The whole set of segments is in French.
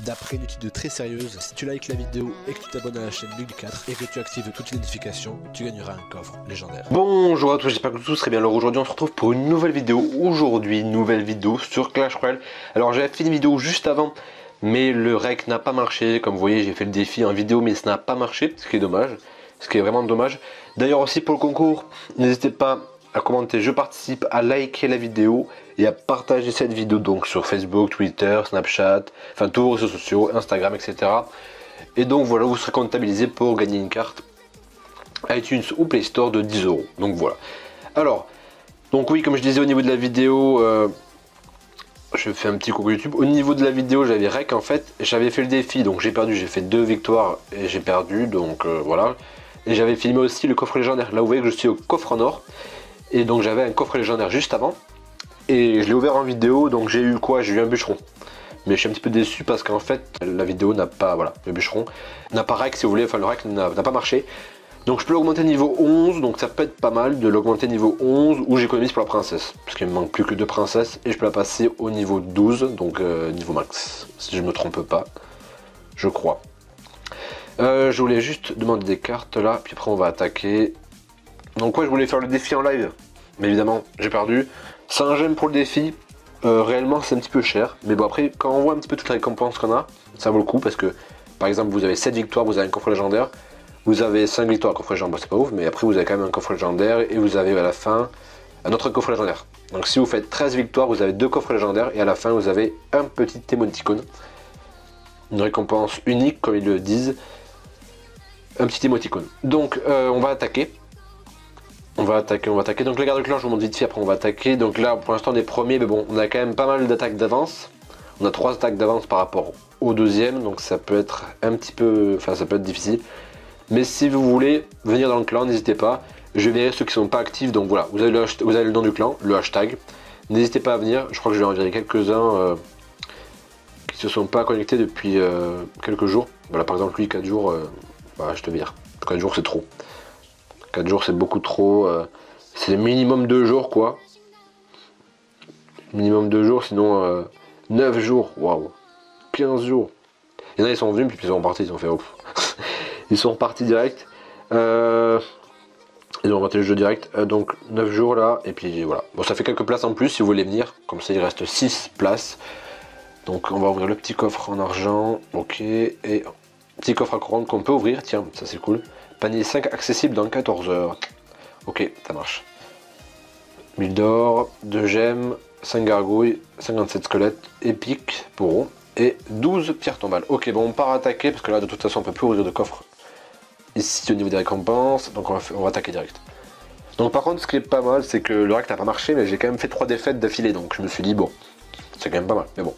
D'après une étude très sérieuse, si tu likes la vidéo et que tu t'abonnes à la chaîne Luckdu4 et que tu actives toutes les notifications, tu gagneras un coffre légendaire. Bonjour à tous, j'espère que vous tous serez bien. Alors aujourd'hui on se retrouve pour une nouvelle vidéo. Aujourd'hui, nouvelle vidéo sur Clash Royale. Alors j'avais fait une vidéo juste avant, mais le rec n'a pas marché. Comme vous voyez, j'ai fait le défi en vidéo, mais ça n'a pas marché, ce qui est dommage. Ce qui est vraiment dommage. D'ailleurs aussi pour le concours, n'hésitez pas à commenter, je participe, à liker la vidéo et à partager cette vidéo donc sur Facebook, Twitter, Snapchat, enfin tous vos réseaux sociaux, Instagram, etc. Et donc voilà, vous serez comptabilisé pour gagner une carte iTunes ou Play Store de 10 €. Donc voilà. Alors, donc oui, comme je disais au niveau de la vidéo, je fais un petit coucou YouTube. Au niveau de la vidéo, j'avais rec en fait, j'avais fait le défi, donc j'ai perdu, j'ai fait 2 victoires et j'ai perdu, donc voilà. Et j'avais filmé aussi le coffre légendaire. Là, vous voyez que je suis au coffre en or. Et donc j'avais un coffre légendaire juste avant et je l'ai ouvert en vidéo, donc j'ai eu quoi? J'ai eu un bûcheron, mais je suis un petit peu déçu parce qu'en fait la vidéo n'a pas, voilà, le bûcheron n'a pas rec si vous voulez, enfin le rec n'a pas marché. Donc je peux l'augmenter niveau 11, donc ça peut être pas mal de l'augmenter niveau 11 ou j'économise pour la princesse parce qu'il me manque plus que 2 princesses et je peux la passer au niveau 12, donc niveau max si je me trompe pas, je crois. Je voulais juste demander des cartes là, puis après on va attaquer. Donc ouais, je voulais faire le défi en live, mais évidemment j'ai perdu. C'est un j'aime pour le défi, réellement c'est un petit peu cher, mais bon après quand on voit un petit peu toutes les récompenses qu'on a, ça vaut le coup parce que par exemple vous avez 7 victoires, vous avez un coffre légendaire, vous avez 5 victoires, coffre légendaire, c'est pas ouf, mais après vous avez quand même un coffre légendaire et vous avez à la fin un autre coffre légendaire. Donc si vous faites 13 victoires, vous avez 2 coffres légendaires et à la fin vous avez un petit émoticône, une récompense unique comme ils le disent, un petit émoticône. Donc on va attaquer. On va attaquer. Donc les gardes de clan, je vous montre vite fait, après on va attaquer. Donc là, pour l'instant, on est premier, mais bon, on a quand même pas mal d'attaques d'avance. On a 3 attaques d'avance par rapport au deuxième, donc ça peut être un petit peu... Enfin, ça peut être difficile. Mais si vous voulez venir dans le clan, n'hésitez pas. Je verrai ceux qui sont pas actifs, donc voilà. Vous avez le nom du clan, le hashtag. N'hésitez pas à venir. Je crois que je vais en virer quelques-uns qui se sont pas connectés depuis quelques jours. Voilà, par exemple, lui, 4 jours, bah, je te vire. 4 jours, c'est trop. 4 jours c'est beaucoup trop, c'est minimum 2 jours quoi, minimum 2 jours sinon 9 jours, waouh, 15 jours, il y en a ils sont venus puis ils sont repartis, ils ont fait ouf, ils sont repartis direct, ils ont inventé le jeu direct, donc 9 jours là, et puis voilà, bon ça fait quelques places en plus si vous voulez venir, comme ça il reste 6 places, donc on va ouvrir le petit coffre en argent, ok, et petit coffre à couronne qu'on peut ouvrir, tiens ça c'est cool. Panier 5 accessible dans 14 heures. Ok, ça marche. 1000 d'or, 2 gemmes, 5 gargouilles, 57 squelettes, épique pour rond et 12 pierres tombales. Ok, bon, on part attaquer parce que là, de toute façon, on peut plus ouvrir de coffre ici au niveau des récompenses. Donc, on va attaquer direct. Donc, par contre, ce qui est pas mal, c'est que le rec n'a pas marché, mais j'ai quand même fait 3 défaites d'affilée. Donc, je me suis dit, bon, c'est quand même pas mal. Mais bon,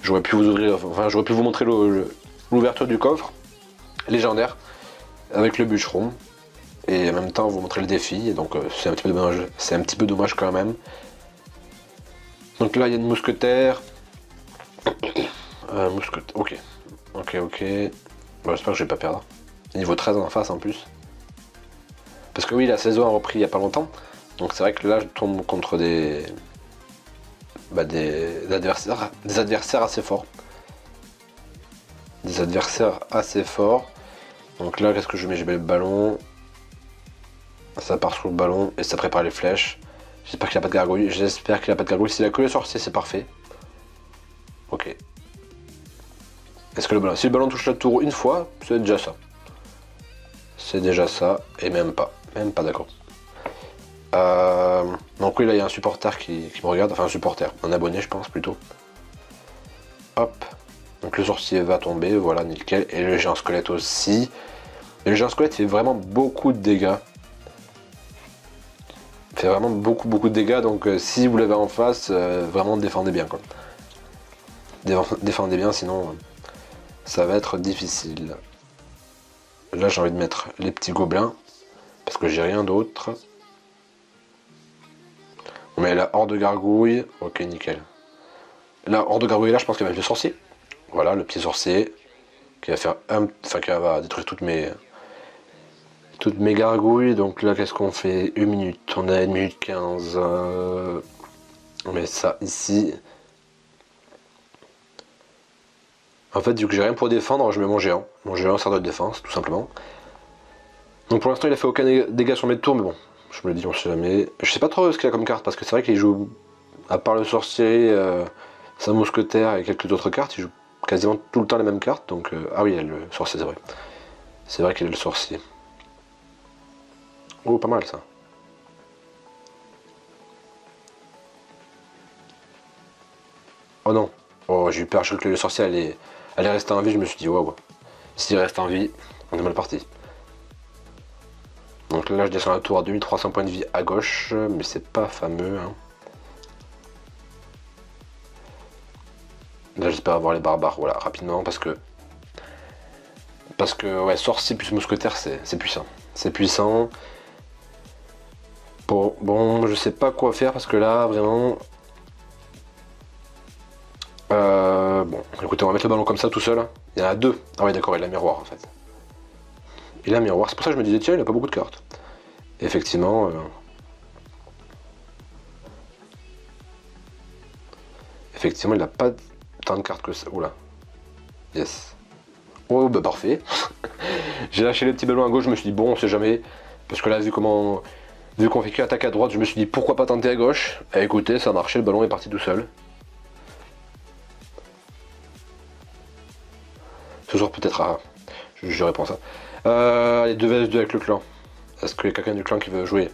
j'aurais pu vous ouvrir, enfin, j'aurais pu vous montrer l'ouverture du coffre légendaire avec le bûcheron et en même temps vous montrer le défi, et donc c'est un petit peu dommage, c'est un petit peu dommage quand même. Donc là il y a une mousquetaire, ok, bon, j'espère que je vais pas perdre niveau 13 en face en plus, parce que oui la saison a repris il y a pas longtemps, donc c'est vrai que là je tombe contre des adversaires assez forts. Donc là, qu'est-ce que je mets? J'ai mis le ballon. Ça part sur le ballon et ça prépare les flèches. J'espère qu'il n'a pas de gargouille. J'espère qu'il n'a pas de gargouille. S'il a que le sorcier, c'est parfait. Ok. Est-ce que le ballon... Si le ballon touche la tour une fois, c'est déjà ça. C'est déjà ça. Et même pas. Même pas, d'accord. Donc oui, là, il y a un supporter qui me regarde. Enfin, un supporter. Un abonné, je pense, plutôt. Hop. Donc le sorcier va tomber. Voilà, nickel. Et le géant squelette aussi. Et le géant squelette fait vraiment beaucoup de dégâts. Fait vraiment beaucoup de dégâts. Donc si vous l'avez en face, vraiment défendez bien quoi. Défendez bien sinon ça va être difficile. Là j'ai envie de mettre les petits gobelins. Parce que j'ai rien d'autre. On met la horde de gargouille. Ok nickel. La horde de gargouille là je pense qu'il y a même le sorcier. Voilà le petit sorcier qui va faire qui va détruire toutes mes gargouilles. Donc là qu'est-ce qu'on fait? 1 minute, on a 1 minute 15, on met ça ici. En fait, vu que j'ai rien pour défendre, je mets mon géant. Mon géant sert de défense, tout simplement. Donc pour l'instant, il a fait aucun dégât sur mes tours, mais bon, je me le dis, on sait jamais. Je sais pas trop ce qu'il a comme carte, parce que c'est vrai qu'il joue, à part le sorcier, sa mousquetaire et quelques autres cartes, il joue quasiment tout le temps les mêmes cartes. Donc, ah oui, il y a le sorcier, c'est vrai. C'est vrai qu'il a le sorcier. Oh, pas mal ça. Oh non, oh, j'ai eu peur, je crois que le sorcier allait rester en vie, je me suis dit waouh, s'il reste en vie, on est mal parti. Donc là je descends la tour à 2300 points de vie à gauche, mais c'est pas fameux. Hein. Là j'espère avoir les barbares, voilà, rapidement, parce que ouais, sorcier plus mousquetaire, c'est puissant. C'est puissant. Bon, je sais pas quoi faire parce que là vraiment... bon, écoutez, on va mettre le ballon comme ça tout seul. Il y en a deux. Ah oui, d'accord, il a miroir en fait. Il a miroir, c'est pour ça que je me disais, tiens, il n'a pas beaucoup de cartes. Et effectivement. Effectivement, il n'a pas tant de cartes que ça. Oula. Yes. Oh, bah parfait. J'ai lâché les petits ballons à gauche, je me suis dit, bon, on sait jamais. Parce que là, vu qu'on fait qu'attaque à droite, je me suis dit, pourquoi pas tenter à gauche. Et écoutez, ça a marché, le ballon est parti tout seul. Toujours peut-être à... Je réponds ça. Allez, 2 vs 2 avec le clan. Est-ce qu'il y a quelqu'un du clan qui veut jouer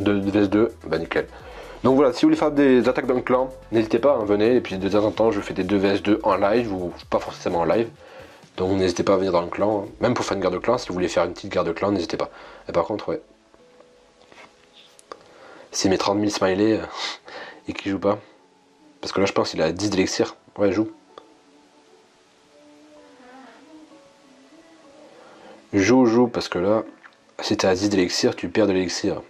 2 vs 2, bah nickel. Donc voilà, si vous voulez faire des attaques dans le clan, n'hésitez pas, hein, venez. Et puis de temps en temps, je fais des 2 vs 2 en live, ou pas forcément en live. Donc n'hésitez pas à venir dans le clan. Même pour faire une guerre de clan, si vous voulez faire une petite guerre de clan, n'hésitez pas. Et par contre, ouais. Si mes 30 000 smileys, et qu'il joue pas. Parce que là, je pense qu'il a 10 d'élixir. Ouais, il joue. Joue, parce que là, si t'as 10 d'élixir, tu perds de l'élixir.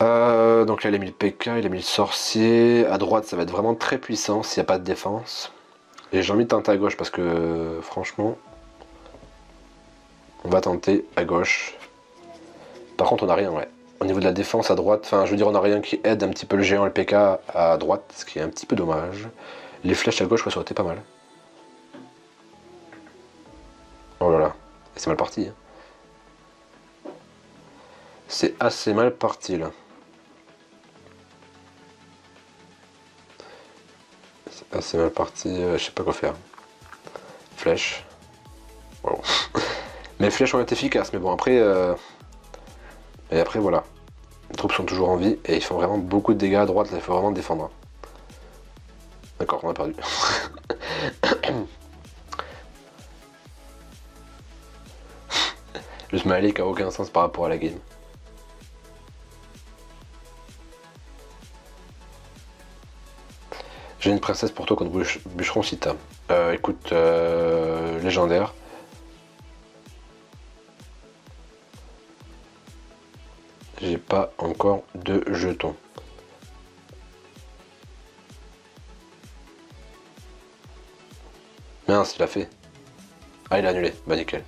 Donc là, il a mis le PK, il a mis le sorcier. À droite, ça va être vraiment très puissant s'il n'y a pas de défense. Et j'ai envie de tenter à gauche parce que, franchement, on va tenter à gauche. Par contre, on n'a rien, ouais. Au niveau de la défense à droite, enfin, je veux dire, on n'a rien qui aide un petit peu le géant et le PK à droite, ce qui est un petit peu dommage. Les flèches à gauche, ouais, ça aurait été pas mal. Oh là là, c'est mal parti. Hein. C'est assez mal parti là. C'est assez mal parti, je sais pas quoi faire. Flèche. Wow. Mes flèches ont été efficaces, mais bon après... Et après voilà. Les troupes sont toujours en vie et ils font vraiment beaucoup de dégâts à droite, là il faut vraiment défendre. D'accord, on a perdu. Le smiley qui n'a aucun sens par rapport à la game. J'ai une princesse pour toi contre bûcheron si t'as. Écoute, légendaire. J'ai pas encore de jetons. Mince, il a fait. Ah, il a annulé. Bah nickel.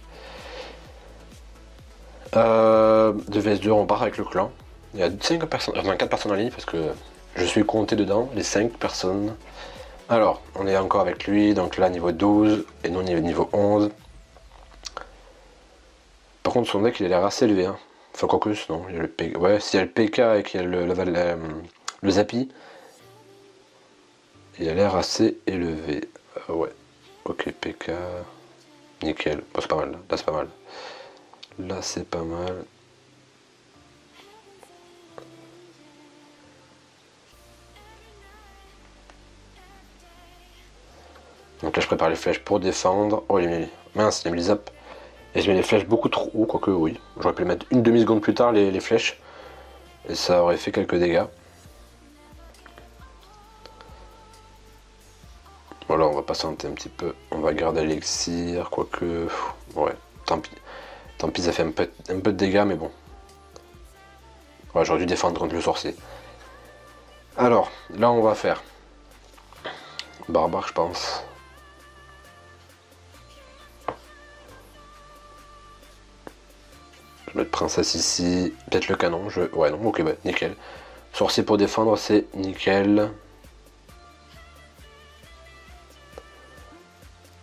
2 vs 2, on part avec le clan. Il y a 5 personnes, enfin 4 personnes en ligne parce que je suis compté dedans, les 5 personnes. Alors, on est encore avec lui, donc là niveau 12 et non niveau 11. Par contre, son deck il a l'air assez élevé. Hein. Enfin, quoi que non, il y a le PK. Ouais, s'il y a le PK et qu'il y a le Zappy, il a l'air assez élevé. Ouais, ok, PK. Nickel, bon, c'est pas mal, là c'est pas mal. Là c'est pas mal. Donc là je prépare les flèches pour défendre. Oh il a mis... Mince, il a mis les zaps. Et j'ai mis les flèches beaucoup trop haut, quoique oui. J'aurais pu les mettre une demi-seconde plus tard les flèches. Et ça aurait fait quelques dégâts. Voilà, on va patienter un petit peu. On va garder l'élixir, quoique. Ouais, tant pis. Tant pis, ça fait un peu de dégâts, mais bon. Ouais, j'aurais dû défendre contre le sorcier. Alors, là, on va faire... Barbare, je pense. Je vais mettre princesse ici. Peut-être le canon. Ouais, non, ok, bah, nickel. Sorcier pour défendre, c'est nickel.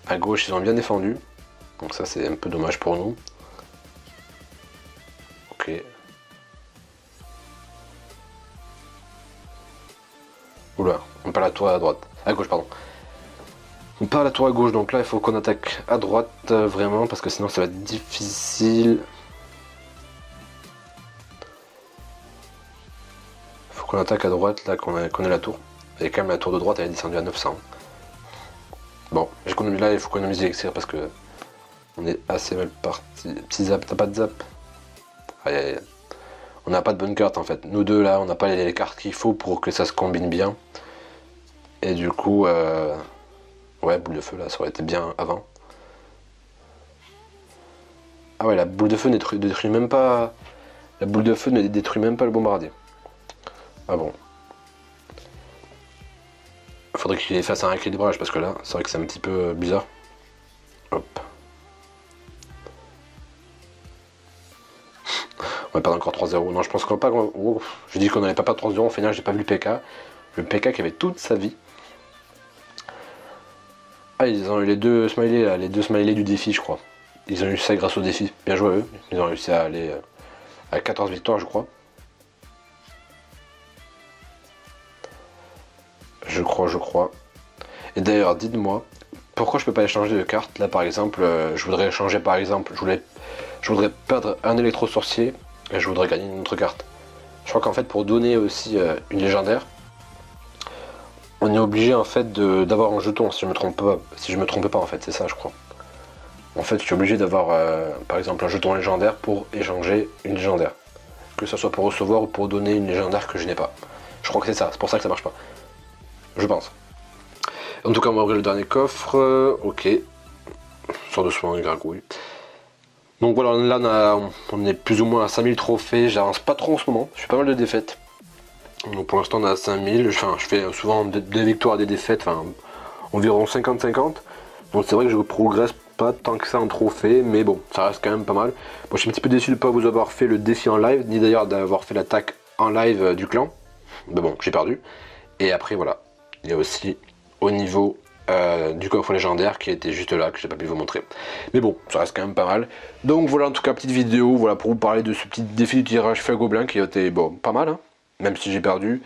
À gauche, ils ont bien défendu. Donc ça, c'est un peu dommage pour nous. Ok. Oula, on perd la tour à droite. À gauche, pardon. On perd la tour à gauche, donc là, il faut qu'on attaque à droite, vraiment, parce que sinon, ça va être difficile. Faut qu'on attaque à droite, là, qu'on ait la tour. Et quand même, la tour de droite, elle est descendue à 900. Bon, j'économise là, il faut économiser l'extérieur parce que on est assez mal parti. Petit zap, t'as pas de zap? Aïe, aïe, aïe. On n'a pas de bonne carte en fait. Nous deux là, on n'a pas les cartes qu'il faut pour que ça se combine bien. Et du coup, ouais, boule de feu là, ça aurait été bien avant. Ah ouais, la boule de feu ne détruit même pas. La boule de feu ne détruit même pas le bombardier. Ah bon. Faudrait qu'il fasse un rééquilibrage parce que là, c'est vrai que c'est un petit peu bizarre. Hop. On va perdre encore 3-0. Non, je pense qu'on va pas. Oh, je dis qu'on n'allait pas perdre 3-0. Au final, j'ai pas vu le PK. Le PK qui avait toute sa vie. Ah, ils ont eu les deux smileys là, les deux smileys du défi, je crois. Ils ont eu ça grâce au défi. Bien joué à eux. Ils ont réussi à aller à 14 victoires, je crois. Je crois. Et d'ailleurs, dites-moi, pourquoi je peux pas échanger de cartes? Là, par exemple, je voudrais échanger, par exemple, je voudrais perdre un électro-sorcier et je voudrais gagner une autre carte. Je crois qu'en fait, pour donner aussi une légendaire, on est obligé, en fait, d'avoir un jeton, si je me trompe pas, en fait, c'est ça, je crois. En fait, je suis obligé d'avoir, par exemple, un jeton légendaire pour échanger une légendaire. Que ce soit pour recevoir ou pour donner une légendaire que je n'ai pas. Je crois que c'est ça, c'est pour ça que ça marche pas. Je pense. En tout cas, on va ouvrir le dernier coffre. Ok. Sort de soin, gargouille. Donc voilà, là, on est plus ou moins à 5000 trophées. J'avance pas trop en ce moment. Je fais pas mal de défaites. Donc pour l'instant, on est à 5000. Enfin, je fais souvent des victoires, des défaites. Enfin, environ 50-50. Donc c'est vrai que je progresse pas tant que ça en trophée. Mais bon, ça reste quand même pas mal. Bon, je suis un petit peu déçu de ne pas vous avoir fait le défi en live. Ni d'ailleurs d'avoir fait l'attaque en live du clan. Mais bon, j'ai perdu. Et après, voilà. Il y a aussi au niveau du coffre légendaire qui était juste là, que j'ai pas pu vous montrer. Mais bon, ça reste quand même pas mal. Donc voilà, en tout cas, petite vidéo voilà pour vous parler de ce petit défi du tirage feu à gobelin qui était bon, pas mal, hein, même si j'ai perdu.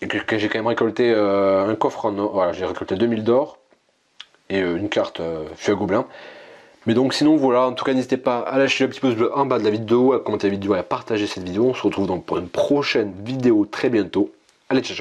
Et que j'ai quand même récolté un coffre en or. Voilà, j'ai récolté 2000 d'or et une carte feu à gobelin. Mais donc sinon, voilà, en tout cas, n'hésitez pas à lâcher le petit pouce bleu en bas de la vidéo, à commenter la vidéo et à partager cette vidéo. On se retrouve donc pour une prochaine vidéo très bientôt. Allez, ciao, ciao.